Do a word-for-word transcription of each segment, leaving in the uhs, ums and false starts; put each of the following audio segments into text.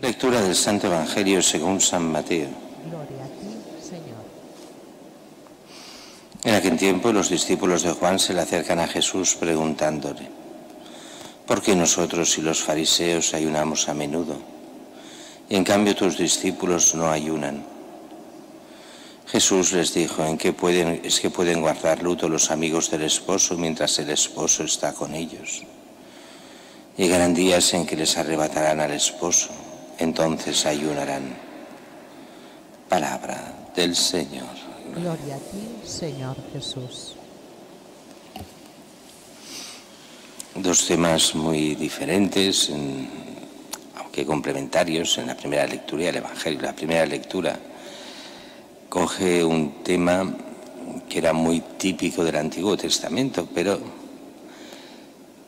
Lectura del Santo Evangelio según San Mateo. Gloria a ti, Señor. En aquel tiempo los discípulos de Juan se le acercan a Jesús preguntándole: ¿por qué nosotros y los fariseos ayunamos a menudo, y en cambio tus discípulos no ayunan? Jesús les dijo: ¿en qué pueden, es que pueden guardar luto los amigos del esposo mientras el esposo está con ellos? Llegarán días en que les arrebatarán al esposo, entonces ayunarán. Palabra del Señor. Gloria a ti, Señor Jesús. Dos temas muy diferentes, aunque complementarios. En la primera lectura, el Evangelio, la primera lectura coge un tema que era muy típico del Antiguo Testamento, pero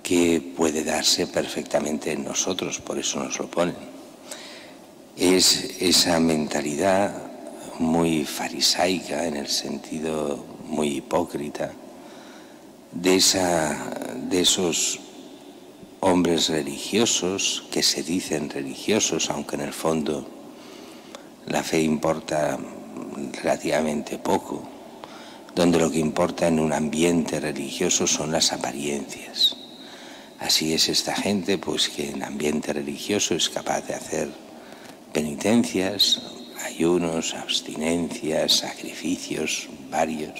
que puede darse perfectamente en nosotros, por eso nos lo ponen. Es esa mentalidad muy farisaica, en el sentido muy hipócrita, de, esa, de esos hombres religiosos que se dicen religiosos, aunque en el fondo la fe importa relativamente poco, donde lo que importa en un ambiente religioso son las apariencias. Así es esta gente, pues, que en ambiente religioso es capaz de hacer penitencias, ayunos, abstinencias, sacrificios varios,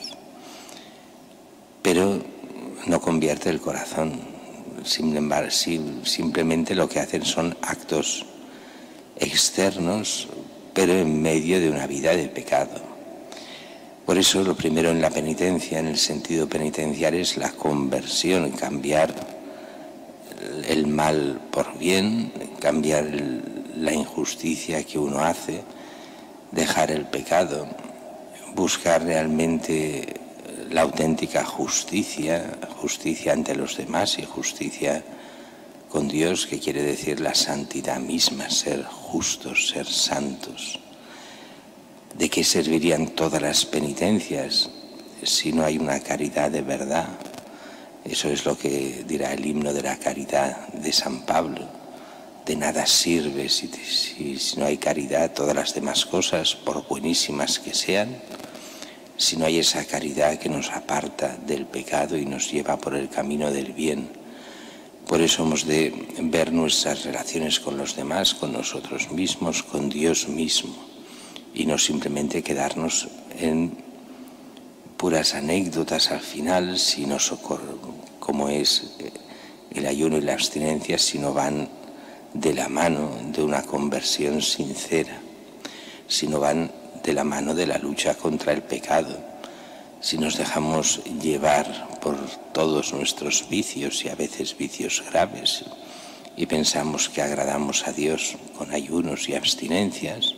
pero no convierte el corazón. Simplemente lo que hacen son actos externos, pero en medio de una vida de pecado. Por eso lo primero en la penitencia, en el sentido penitencial, es la conversión, cambiar el mal por bien, cambiar el la injusticia que uno hace, dejar el pecado, buscar realmente la auténtica justicia, justicia ante los demás y justicia con Dios, que quiere decir la santidad misma, ser justos, ser santos. ¿De qué servirían todas las penitencias si no hay una caridad de verdad? Eso es lo que dirá el himno de la caridad de San Pablo. De nada sirve si, si, si no hay caridad, todas las demás cosas, por buenísimas que sean, si no hay esa caridad que nos aparta del pecado y nos lleva por el camino del bien. Por eso hemos de ver nuestras relaciones con los demás, con nosotros mismos, con Dios mismo, y no simplemente quedarnos en puras anécdotas al final, sino socorro, como es el ayuno y la abstinencia, si no van de la mano de una conversión sincera, si no van de la mano de la lucha contra el pecado, si nos dejamos llevar por todos nuestros vicios, y a veces vicios graves, y pensamos que agradamos a Dios con ayunos y abstinencias,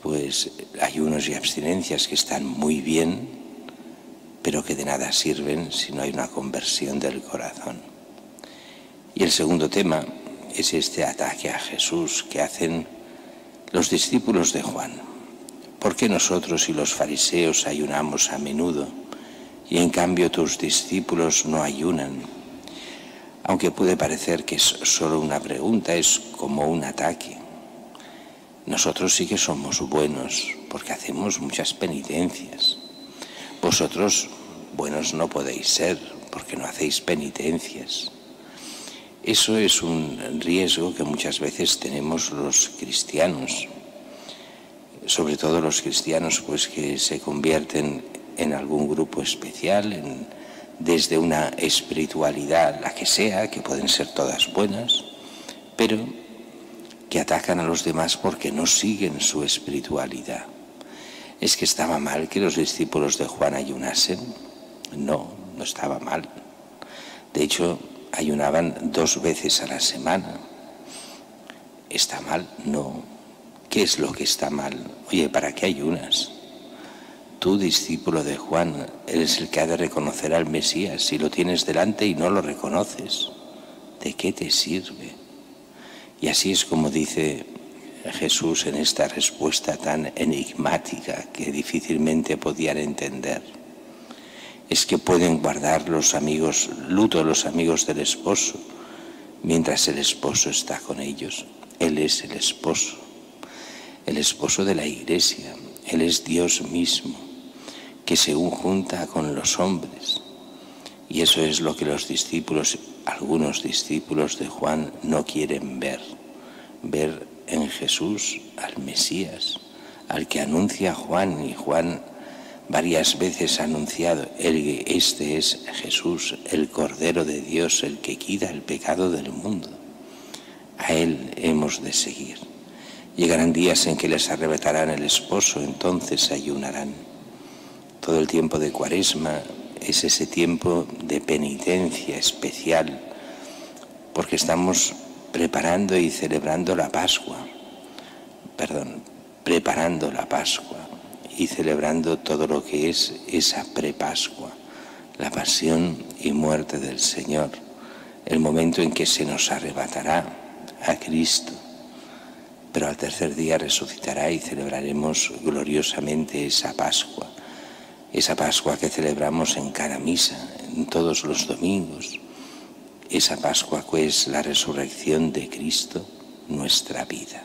pues ayunos y abstinencias que están muy bien, pero que de nada sirven si no hay una conversión del corazón. Y el segundo tema es este ataque a Jesús que hacen los discípulos de Juan. ¿Por qué nosotros y los fariseos ayunamos a menudo, y en cambio tus discípulos no ayunan? Aunque puede parecer que es solo una pregunta, es como un ataque. Nosotros sí que somos buenos, porque hacemos muchas penitencias. Vosotros buenos no podéis ser, porque no hacéis penitencias. Eso es un riesgo que muchas veces tenemos los cristianos, sobre todo los cristianos pues que se convierten en algún grupo especial, en, desde una espiritualidad, la que sea, que pueden ser todas buenas, pero que atacan a los demás porque no siguen su espiritualidad. ¿Es que estaba mal que los discípulos de Juan ayunasen? No, no estaba mal. De hecho, ayunaban dos veces a la semana. ¿Está mal? No. ¿Qué es lo que está mal? Oye, ¿para qué ayunas? Tú, discípulo de Juan, eres el que ha de reconocer al Mesías. Si lo tienes delante y no lo reconoces, ¿de qué te sirve? Y así es como dice Jesús en esta respuesta tan enigmática que difícilmente podían entender. Es que pueden guardar los amigos luto los amigos del esposo mientras el esposo está con ellos. Él es el esposo, el esposo de la Iglesia. Él es Dios mismo, que se junta con los hombres. Y eso es lo que los discípulos, algunos discípulos de Juan, no quieren ver. Ver en Jesús al Mesías, al que anuncia Juan, y Juan varias veces ha anunciado, el, este es Jesús, el Cordero de Dios, el que quita el pecado del mundo. A Él hemos de seguir. Llegarán días en que les arrebatarán el esposo, entonces ayunarán. Todo el tiempo de Cuaresma es ese tiempo de penitencia especial, porque estamos preparando y celebrando la Pascua, perdón, preparando la Pascua y celebrando todo lo que es esa prepascua, la pasión y muerte del Señor, el momento en que se nos arrebatará a Cristo, pero al tercer día resucitará y celebraremos gloriosamente esa Pascua, esa Pascua que celebramos en cada misa, en todos los domingos, esa Pascua que es la resurrección de Cristo, nuestra vida.